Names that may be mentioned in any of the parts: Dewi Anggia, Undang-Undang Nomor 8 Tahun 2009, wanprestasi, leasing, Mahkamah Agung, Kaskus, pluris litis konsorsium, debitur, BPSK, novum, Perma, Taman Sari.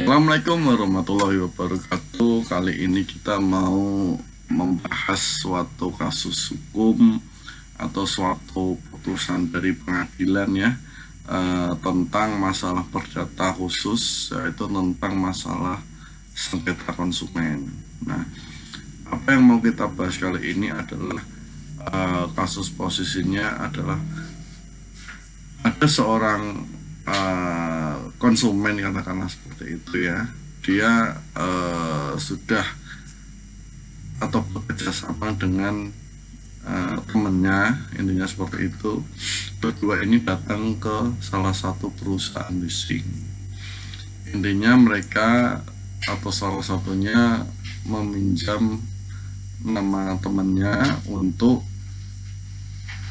Assalamualaikum warahmatullahi wabarakatuh. Kali ini kita mau membahas suatu kasus hukum atau suatu putusan dari pengadilan ya, tentang masalah perdata khusus, yaitu tentang masalah sengketa konsumen. Nah, apa yang mau kita bahas kali ini adalah kasus posisinya adalah ada seorang konsumen, katakanlah seperti itu ya, dia sudah atau bekerja sama dengan temennya, intinya seperti itu. Berdua ini datang ke salah satu perusahaan leasing, intinya mereka atau salah satunya meminjam nama temennya untuk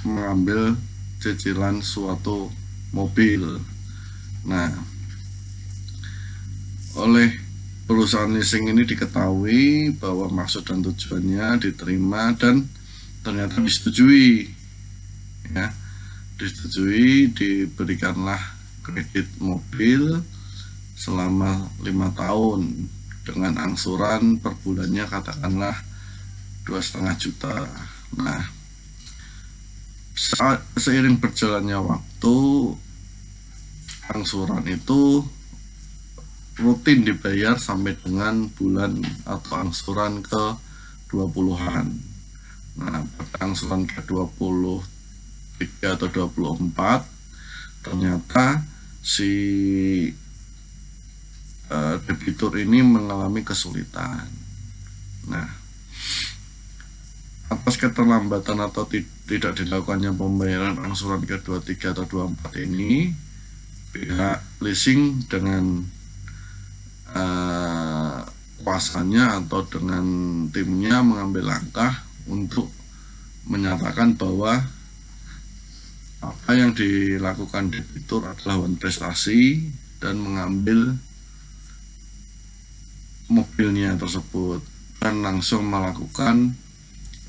mengambil cicilan suatu mobil. Nah, oleh perusahaan leasing ini diketahui bahwa maksud dan tujuannya diterima dan ternyata disetujui ya, disetujui, diberikanlah kredit mobil selama 5 tahun dengan angsuran per bulannya katakanlah 2,5 juta. Nah, seiring berjalannya waktu, angsuran itu rutin dibayar sampai dengan bulan atau angsuran ke-20-an. Nah, pada angsuran ke-23 atau 24 ternyata si debitur ini mengalami kesulitan. Nah, atas keterlambatan atau tidak dilakukannya pembayaran angsuran ke-23 atau 24 ini, pihak leasing dengan kuasanya atau dengan timnya mengambil langkah untuk menyatakan bahwa apa yang dilakukan debitur adalah wanprestasi dan mengambil mobilnya tersebut dan langsung melakukan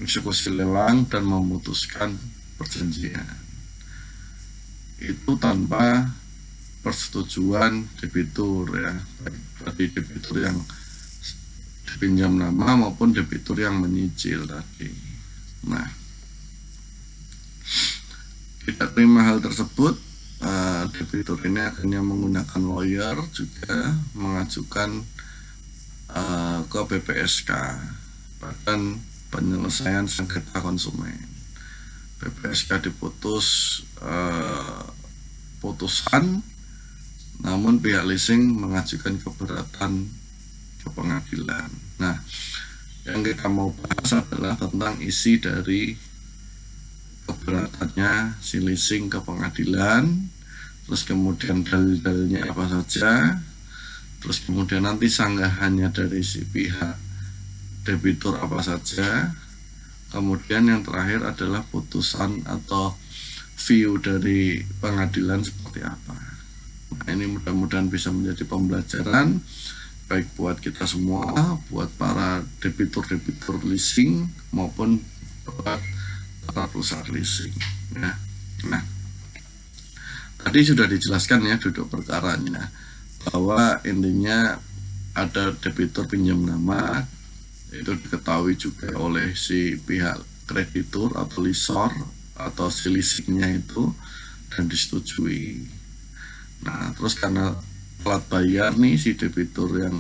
eksekusi lelang dan memutuskan perjanjian itu tanpa persetujuan debitur ya, baik tadi debitur yang dipinjam nama maupun debitur yang menyicil tadi. Nah, tidak terima hal tersebut, debitur ini akhirnya menggunakan lawyer juga mengajukan ke BPSK, Badan Penyelesaian Sengketa Konsumen. BPSK diputus putusan, namun pihak leasing mengajukan keberatan ke pengadilan. Nah, yang kita mau bahas adalah tentang isi dari keberatannya si leasing ke pengadilan, terus kemudian dalil-dalilnya apa saja, terus kemudian nanti sanggahannya dari si pihak debitur apa saja, kemudian yang terakhir adalah putusan atau view dari pengadilan seperti apa. Nah, ini mudah-mudahan bisa menjadi pembelajaran baik buat kita semua, buat para debitur-debitur leasing maupun buat para perusahaan leasing ya. Nah, tadi sudah dijelaskan ya duduk perkaranya, bahwa intinya ada debitur pinjam nama, itu diketahui juga oleh si pihak kreditur atau lisor atau si leasingnya itu dan disetujui. Nah, terus karena telat bayar nih si debitur yang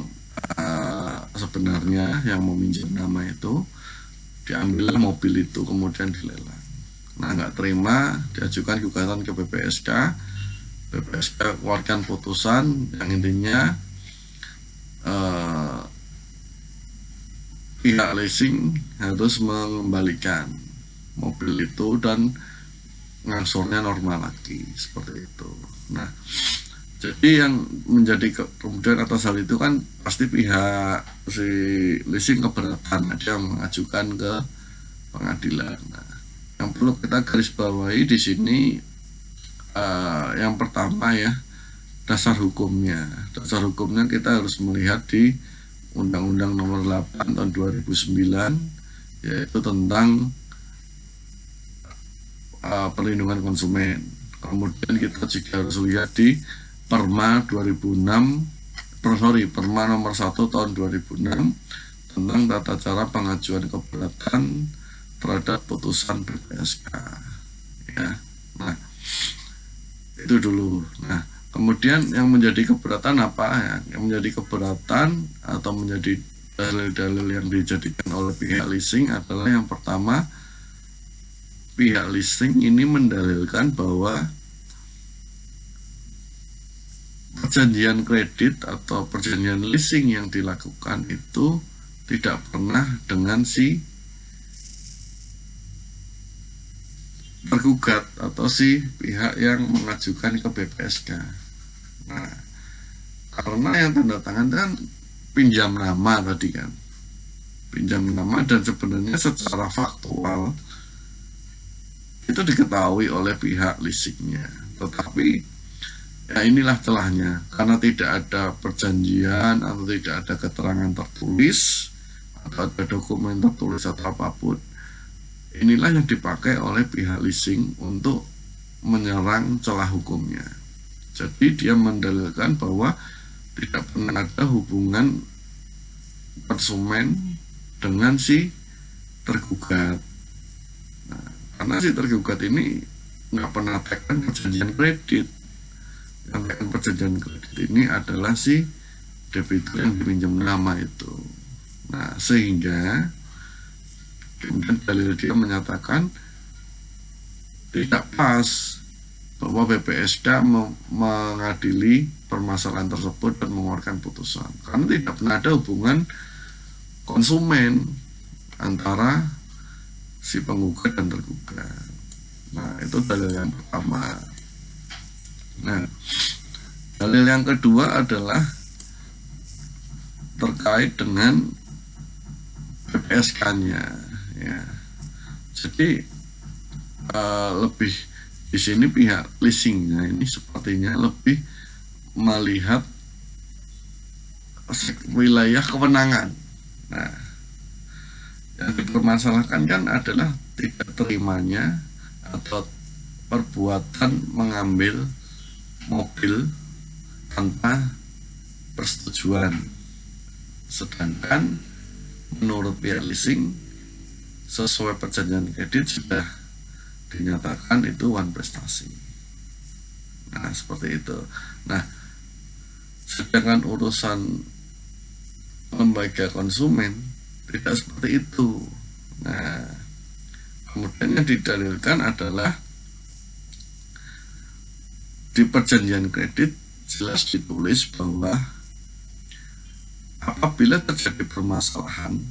sebenarnya yang meminjam nama itu, diambil mobil itu kemudian dilelang. Nah, nggak terima, diajukan gugatan ke BPSK. BPSK keluarkan putusan yang intinya pihak leasing harus mengembalikan mobil itu dan ngangsurnya normal lagi seperti itu. Nah, jadi yang menjadi kemudian atas hal itu kan pasti pihak si leasing keberatan, dia mengajukan ke pengadilan. Nah, yang perlu kita garis bawahi di sini yang pertama ya, dasar hukumnya. Dasar hukumnya kita harus melihat di Undang-Undang Nomor 8 Tahun 2009, yaitu tentang perlindungan konsumen. Kemudian kita juga harus lihat di Perma 2006 Perma Nomor 1 Tahun 2006 tentang tata cara pengajuan keberatan terhadap putusan BPSK. Ya, nah itu dulu. Nah, kemudian yang menjadi keberatan apa ya? Yang menjadi keberatan atau menjadi dalil-dalil yang dijadikan oleh pihak leasing adalah yang pertama, pihak leasing ini mendalilkan bahwa perjanjian kredit atau perjanjian leasing yang dilakukan itu tidak pernah dengan si tergugat atau si pihak yang mengajukan ke BPSK. Nah, karena yang tanda tangan kan pinjam nama tadi kan, pinjam nama, dan sebenarnya secara faktual itu diketahui oleh pihak leasingnya, tetapi ya inilah celahnya, karena tidak ada perjanjian atau tidak ada keterangan tertulis atau ada dokumen tertulis atau apapun, inilah yang dipakai oleh pihak leasing untuk menyerang celah hukumnya. Jadi dia mendalilkan bahwa tidak pernah ada hubungan konsumen dengan si tergugat. Nah, karena si tergugat ini nggak pernah tekan perjanjian kredit. Yang tekan perjanjian kredit ini adalah si debitur yang diminjam nama itu. Nah, sehingga kemudian dalil dia menyatakan tidak pas bahwa BPSK mengadili permasalahan tersebut dan mengeluarkan putusan, karena tidak pernah ada hubungan konsumen antara si penggugat dan tergugat. Nah, itu dalil yang pertama. Nah, dalil yang kedua adalah terkait dengan BPSK-nya. Ya, jadi lebih di sini pihak leasingnya ini sepertinya lebih melihat wilayah kewenangan. Nah, yang dipermasalahkan kan adalah tidak terimanya atau perbuatan mengambil mobil tanpa persetujuan. Sedangkan menurut pihak leasing sesuai perjanjian kredit sudah dinyatakan itu wanprestasi. Nah, seperti itu. Nah, sedangkan urusan lembaga konsumen tidak seperti itu. Nah, kemudian yang didalilkan adalah di perjanjian kredit jelas ditulis bahwa apabila terjadi permasalahan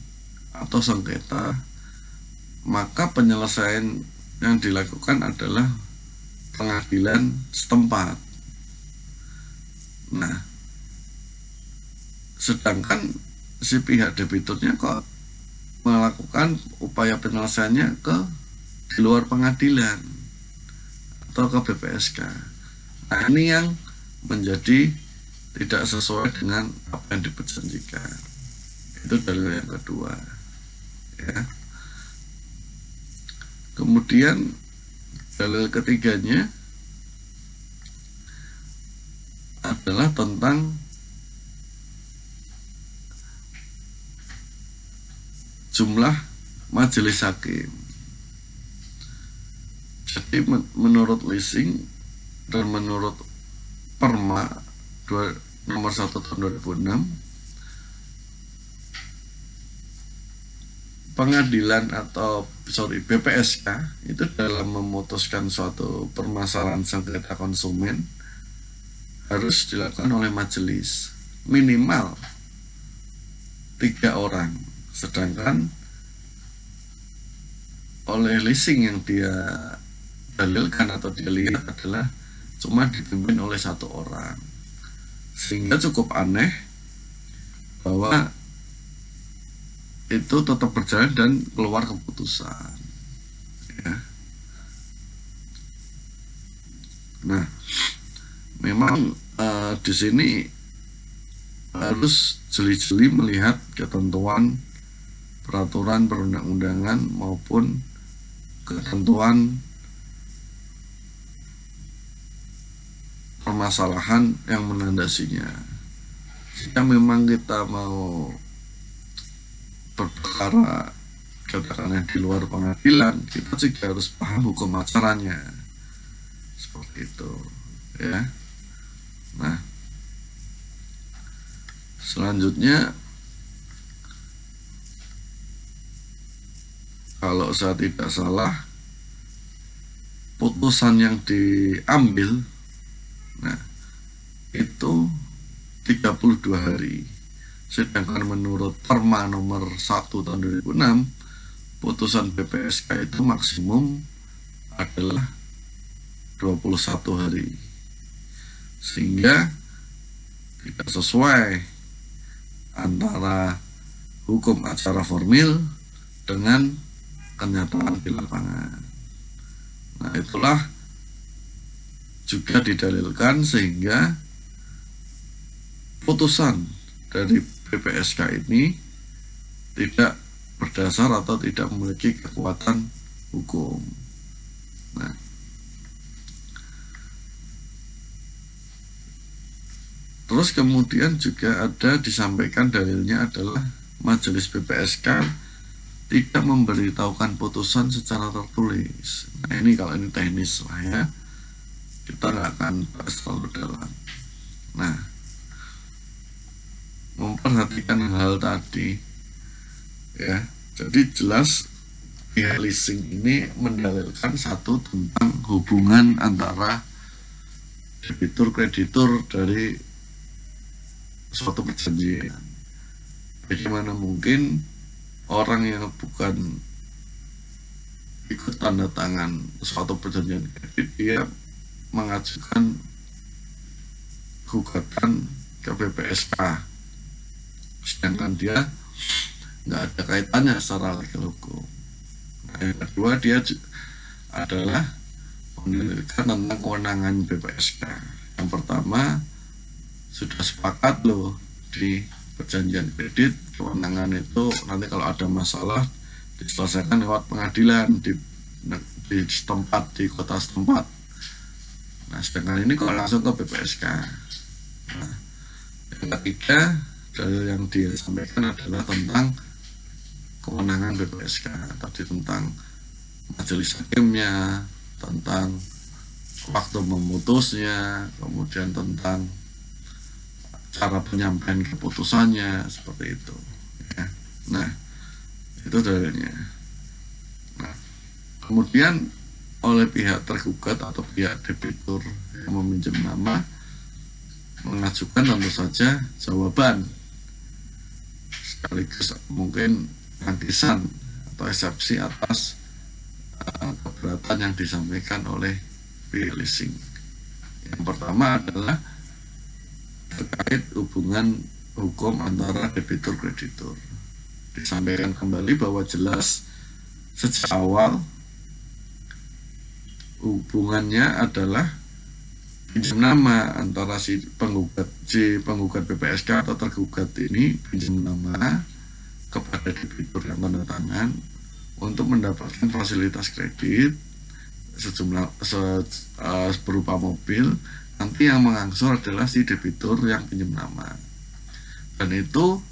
atau sengketa, maka penyelesaian yang dilakukan adalah pengadilan setempat. Nah, sedangkan si pihak debiturnya kok melakukan upaya penyelesaiannya ke di luar pengadilan atau ke BPSK. Nah, ini yang menjadi tidak sesuai dengan apa yang diperjanjikan. Itu dalil yang kedua. Ya. Kemudian dalil ketiganya adalah tentang jumlah majelis hakim. Jadi menurut leasing dan menurut Perma Nomor 1 Tahun 2006, pengadilan atau BPSK itu dalam memutuskan suatu permasalahan sengketa konsumen harus dilakukan oleh majelis minimal 3 orang, sedangkan oleh leasing yang dia dalilkan atau dia lihat adalah cuma dipimpin oleh 1 orang, sehingga cukup aneh bahwa itu tetap berjalan dan keluar keputusan. Ya. Nah, memang di sini harus jeli-jeli melihat ketentuan peraturan perundang-undangan maupun ketentuan permasalahan yang menandasinya. jika memang kita mau berperkara katakanlah di luar pengadilan, kita juga harus paham hukum acaranya, seperti itu ya. Nah, selanjutnya kalau saya tidak salah putusan yang diambil, nah itu 32 hari. Sedangkan menurut Perma nomor 1 tahun 2006, putusan BPSK itu maksimum adalah 21 hari. Sehingga tidak sesuai antara hukum acara formil dengan kenyataan di lapangan. Nah, itulah juga didalilkan sehingga putusan dari BPSK ini tidak berdasar atau tidak memiliki kekuatan hukum. Nah, terus kemudian juga ada disampaikan dalilnya adalah majelis BPSK tidak memberitahukan putusan secara tertulis. Nah, ini kalau ini teknis lah ya, kita nggak akan bahas terlalu dalam. Nah, memperhatikan hal tadi ya, jadi jelas pihak leasing ini mendalilkan satu tentang hubungan antara debitur kreditur dari suatu perjanjian. Bagaimana mungkin orang yang bukan ikut tanda tangan suatu perjanjian kredit, dia mengajukan gugatan ke BPSK, sedangkan dia nggak ada kaitannya secara legal hukum. Nah, yang kedua, dia adalah menunjukkan tentang kewenangan BPSK. Yang pertama, sudah sepakat loh di perjanjian kredit, kewenangan itu nanti kalau ada masalah diselesaikan lewat pengadilan di setempat, di kota setempat. Nah, sedangkan ini kok langsung ke BPSK. Nah, yang ketiga, dalil yang disampaikan adalah tentang kewenangan BPSK tadi, tentang majelis hakimnya, tentang waktu memutusnya, kemudian tentang cara penyampaian keputusannya, seperti itu ya. Nah, itu dalilnya. Nah, kemudian oleh pihak tergugat atau pihak debitur yang meminjam nama mengajukan tentu saja jawaban sekaligus mungkin angkisan atau eksepsi atas keberatan yang disampaikan oleh pihak leasing. Yang pertama adalah terkait hubungan hukum antara debitur kreditur. Disampaikan kembali bahwa jelas sejak awal hubungannya adalah pinjam nama antara si penggugat BPSK atau tergugat ini pinjam nama kepada debitur yang tanda tangan untuk mendapatkan fasilitas kredit berupa mobil. Nanti yang mengangsur adalah si debitur yang pinjam nama, dan itu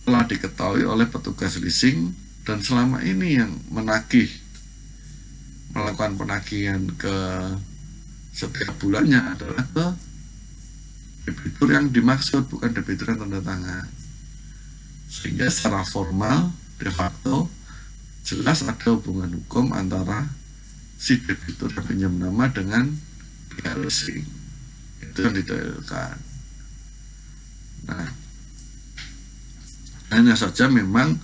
telah diketahui oleh petugas leasing, dan selama ini yang menagih, melakukan penagihan ke setiap bulannya adalah ke debitur yang dimaksud, bukan debitur yang tanda tangan. Sehingga secara formal de facto jelas ada hubungan hukum antara si debitur yang pinjam nama dengan leasing. Itu yang didalilkan. Nah, hanya saja memang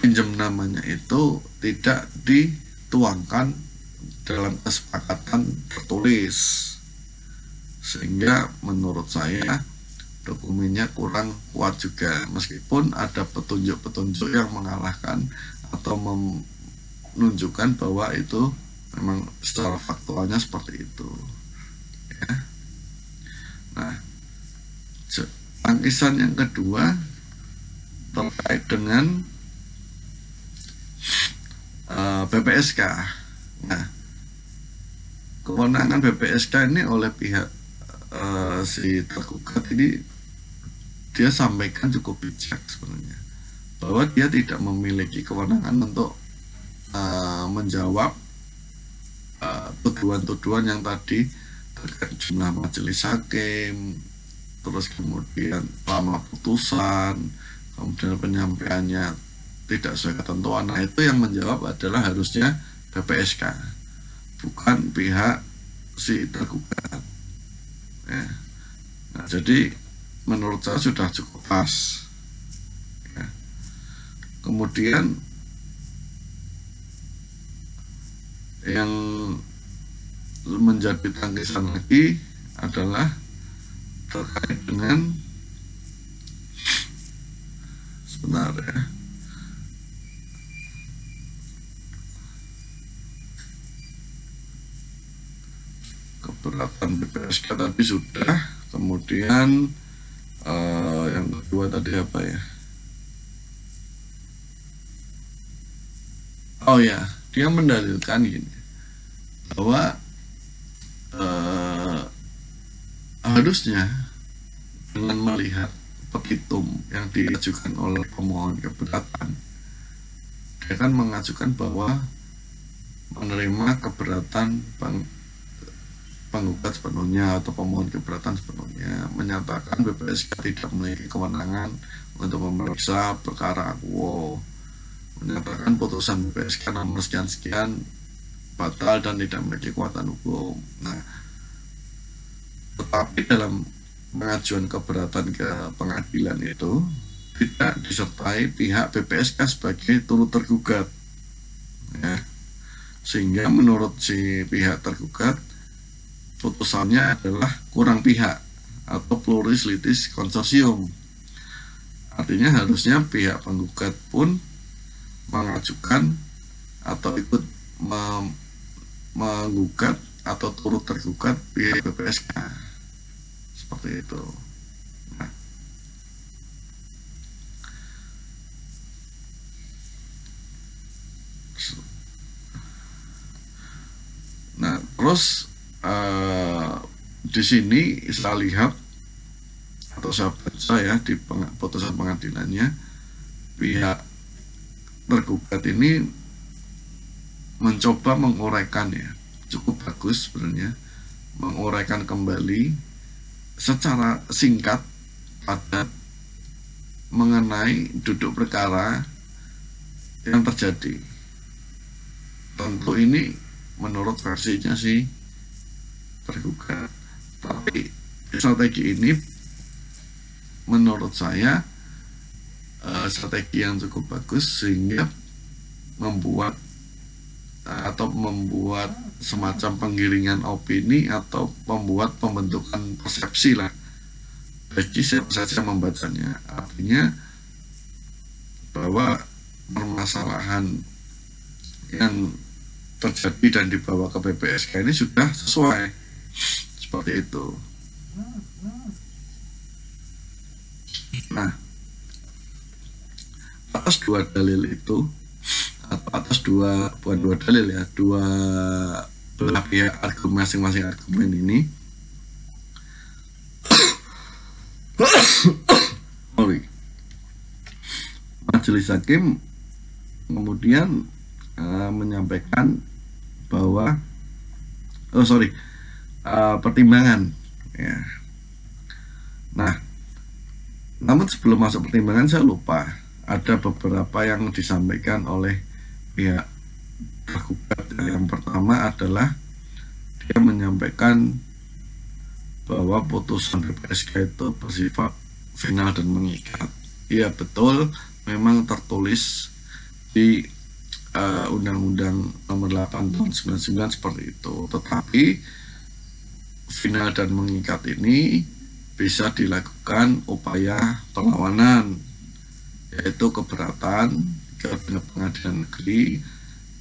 pinjam namanya itu tidak dituangkan dalam kesepakatan tertulis, sehingga menurut saya dokumennya kurang kuat juga, meskipun ada petunjuk-petunjuk yang mengalahkan atau menunjukkan bahwa itu memang secara faktualnya seperti itu ya. Nah, angkisan yang kedua terkait dengan BPSK. Nah, kewenangan BPSK ini oleh pihak si tergugat ini dia sampaikan cukup bijak sebenarnya, bahwa dia tidak memiliki kewenangan untuk menjawab tuduhan-tuduhan yang tadi terkait jumlah majelis hakim, terus kemudian lama putusan, kemudian penyampaiannya tidak sesuai ketentuan. Nah, itu yang menjawab adalah harusnya BPSK, bukan pihak si tergugat ya. Nah, jadi menurut saya sudah cukup pas ya. Kemudian yang menjadi tangkisan lagi adalah terkait dengan sebenarnya keberatan BPSK tadi sudah, kemudian yang kedua tadi apa ya? Oh ya, dia mendalilkan gini bahwa harusnya dengan melihat petitum yang diajukan oleh pemohon keberatan, dia kan mengajukan bahwa menerima keberatan penggugat sepenuhnya atau pemohon keberatan sepenuhnya, menyatakan BPSK tidak memiliki kewenangan untuk memeriksa perkara akuo, menyatakan putusan BPSK nomor sekian-sekian batal dan tidak memiliki kekuatan hukum. Nah, tetapi dalam pengajuan keberatan ke pengadilan itu tidak disertai pihak BPSK sebagai turut tergugat ya. Sehingga menurut si pihak tergugat putusannya adalah kurang pihak atau pluris litis konsorsium. Artinya harusnya pihak penggugat pun mengajukan atau ikut menggugat atau turut tergugat pihak BPSK seperti itu. Nah, terus di sini saya lihat atau saya baca ya di putusan pengadilannya, pihak tergugat ini mencoba menguraikan ya, cukup bagus sebenarnya, menguraikan kembali secara singkat padat mengenai duduk perkara yang terjadi. Tentu ini menurut versinya sih tergugat, tapi strategi ini menurut saya strategi yang cukup bagus, sehingga membuat atau membuat semacam penggiringan opini atau membuat pembentukan persepsi lah bagi siapa saja membacanya. Artinya bahwa permasalahan yang terjadi dan dibawa ke BPSK ini sudah sesuai, seperti itu. Nah, atas dua dalil itu atau atas dua, bukan dua dalil ya, dua belah pihak argumen, masing-masing argumen ini majelis hakim kemudian menyampaikan bahwa pertimbangan ya. Nah, namun sebelum masuk pertimbangan saya lupa ada beberapa yang disampaikan oleh pihak tergugat. Yang pertama adalah dia menyampaikan bahwa putusan BPSK itu bersifat final dan mengikat. Iya betul, memang tertulis di Undang-Undang Nomor 8 Tahun 2009 seperti itu, tetapi final dan mengikat ini bisa dilakukan upaya perlawanan, yaitu keberatan ke pengadilan negeri.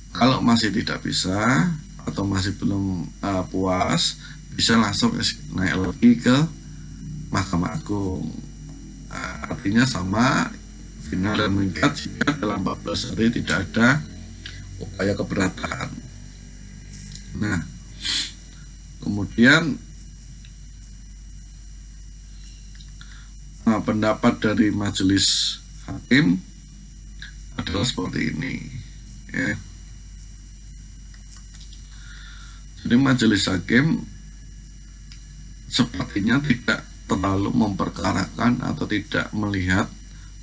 Kalau masih tidak bisa atau masih belum puas, bisa langsung naik lagi ke Mahkamah Agung. Artinya sama final dan mengikat jika dalam 14 hari tidak ada upaya keberatan. Nah, kemudian pendapat dari majelis hakim adalah seperti ini, ya. Jadi majelis hakim sepertinya tidak terlalu memperkarakan atau tidak melihat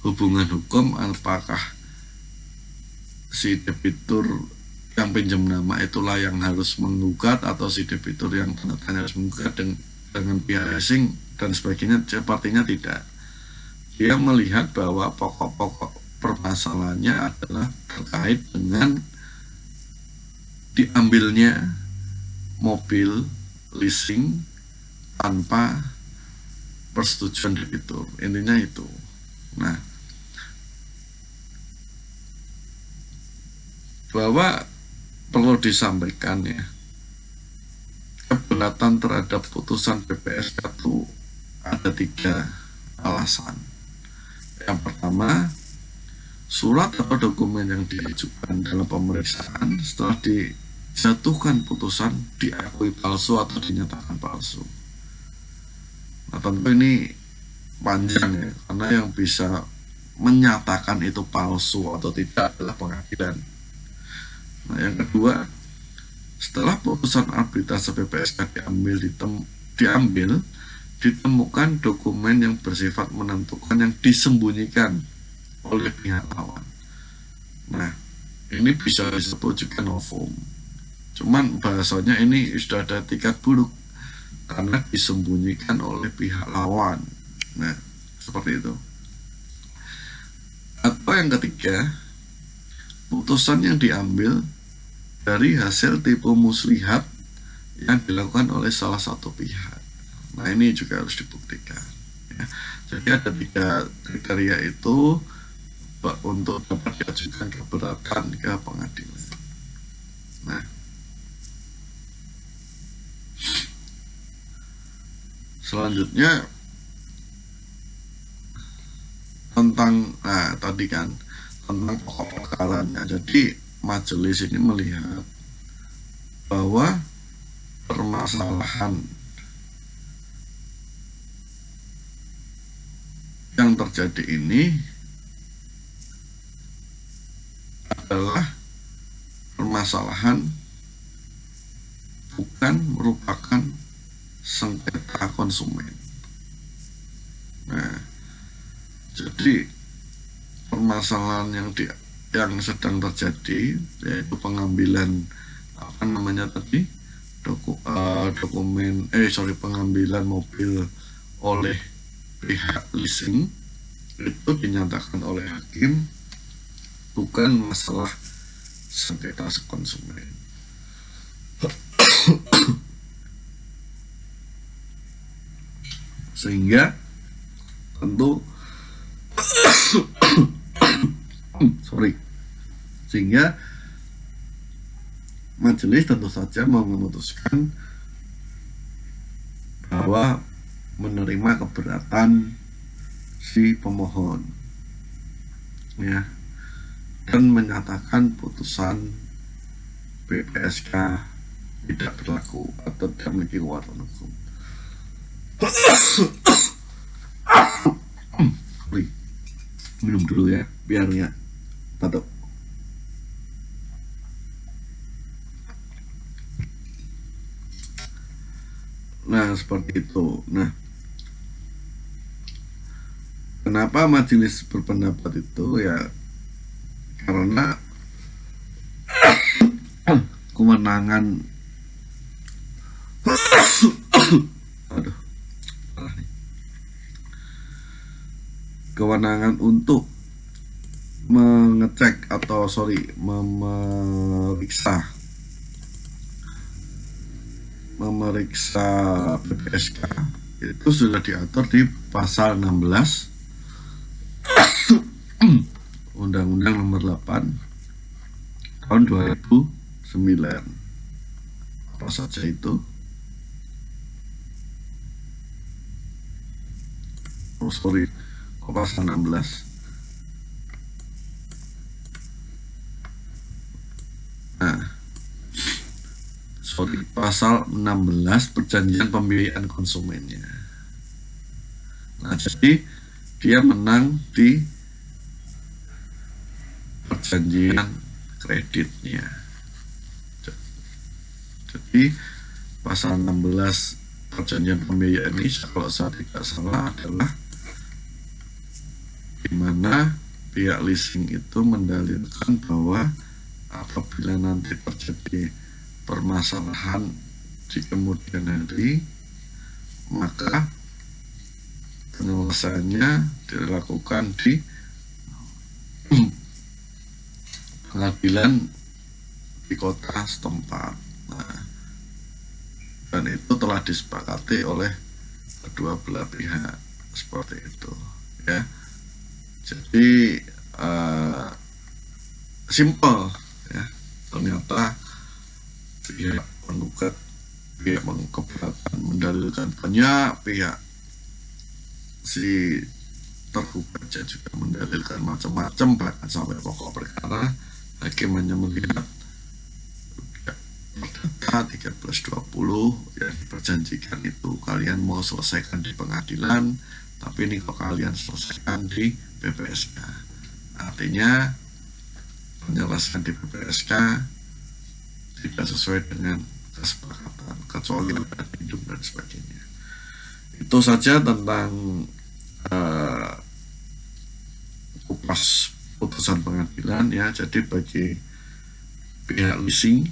hubungan hukum apakah si debitur yang pinjam nama itulah yang harus menggugat atau si debitur yang tanda tangan harus menggugat dengan pihak asing dan sebagainya. Sepertinya tidak. Dia melihat bahwa pokok-pokok permasalahannya adalah terkait dengan diambilnya mobil leasing tanpa persetujuan debitur, intinya itu. Nah, bahwa perlu disampaikan, ya, keberatan terhadap putusan BPSK itu ada 3 alasan. Yang pertama, surat atau dokumen yang diajukan dalam pemeriksaan setelah dijatuhkan putusan diakui palsu atau dinyatakan palsu. Nah, tentu ini panjang, ya, karena yang bisa menyatakan itu palsu atau tidak adalah pengadilan. Nah, yang kedua, setelah putusan arbitrase BPSK diambil, ditemukan dokumen yang bersifat menentukan yang disembunyikan oleh pihak lawan. Nah, ini bisa disebut juga novum. Cuman bahasanya ini sudah ada tingkat buruk karena disembunyikan oleh pihak lawan. Nah, seperti itu. Atau yang ketiga, putusan yang diambil dari hasil tipu muslihat yang dilakukan oleh salah satu pihak. Nah, ini juga harus dibuktikan, ya. Jadi ada 3 kriteria itu untuk dapat diajukan keberatan ke pengadilan. Nah, selanjutnya tentang, nah tadi kan tentang pokok perkaranya. Jadi majelis ini melihat bahwa permasalahan yang terjadi ini adalah permasalahan bukan merupakan sengketa konsumen. Nah, jadi permasalahan yang sedang terjadi yaitu pengambilan pengambilan mobil oleh pihak leasing itu dinyatakan oleh hakim bukan masalah sengketa konsumen. Sehingga tentu sehingga majelis tentu saja memutuskan bahwa menerima keberatan si pemohon, ya, dan menyatakan putusan BPSK tidak berlaku atau tidak memiliki kekuatan hukum. Minum dulu, ya, biar ya batuk. Nah, seperti itu. Nah, kenapa majelis berpendapat itu, ya, karena kewenangan kewenangan untuk mengecek atau memeriksa BPSK itu sudah diatur di pasal 16 Undang-Undang Nomor 8 Tahun 2009. Apa saja itu? Oh, sorry, pasal 16. Nah, sorry, pasal 16 perjanjian pembiayaan konsumennya. Nah, jadi dia menang di perjanjian kreditnya. Jadi pasal 16 perjanjian pembiayaan ini kalau saya tidak salah adalah di mana pihak leasing itu mendalilkan bahwa apabila nanti terjadi permasalahan di kemudian hari, maka penyelesaiannya dilakukan di pengadilan di kota setempat. Nah, dan itu telah disepakati oleh kedua belah pihak seperti itu, ya. Jadi simple. Ya, ternyata pihak penggugat, pihak mengkeberatan mendalilkan banyak, pihak si tergugat juga mendalilkan macam-macam, bahkan sampai pokok perkara. Hakim hanya melihat 13-20 yang diperjanjikan itu kalian mau selesaikan di pengadilan, tapi ini kok kalian selesaikan di BPSK. Artinya penyelesaian di BPSK tidak sesuai dengan kesepakatan, kecuali ada hidup dan sebagainya. Itu saja tentang kupas putusan pengadilan, ya. Jadi bagi pihak leasing,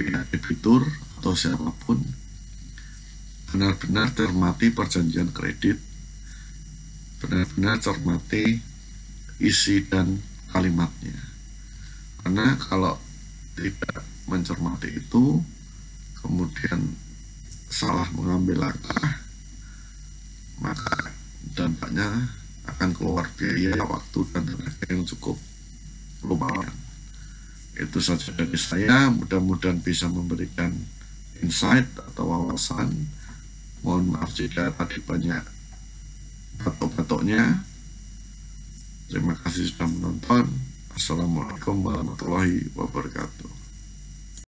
pihak debitur atau siapapun, benar-benar cermati perjanjian kredit, benar-benar cermati isi dan kalimatnya, karena kalau tidak mencermati itu kemudian salah mengambil langkah, maka dampaknya akan keluar biaya, waktu, dan tenaga yang cukup lumayan. Itu saja dari saya, mudah-mudahan bisa memberikan insight atau wawasan. Mohon maaf jika tadi banyak batok-batoknya. Terima kasih sudah menonton. Assalamualaikum warahmatullahi wabarakatuh.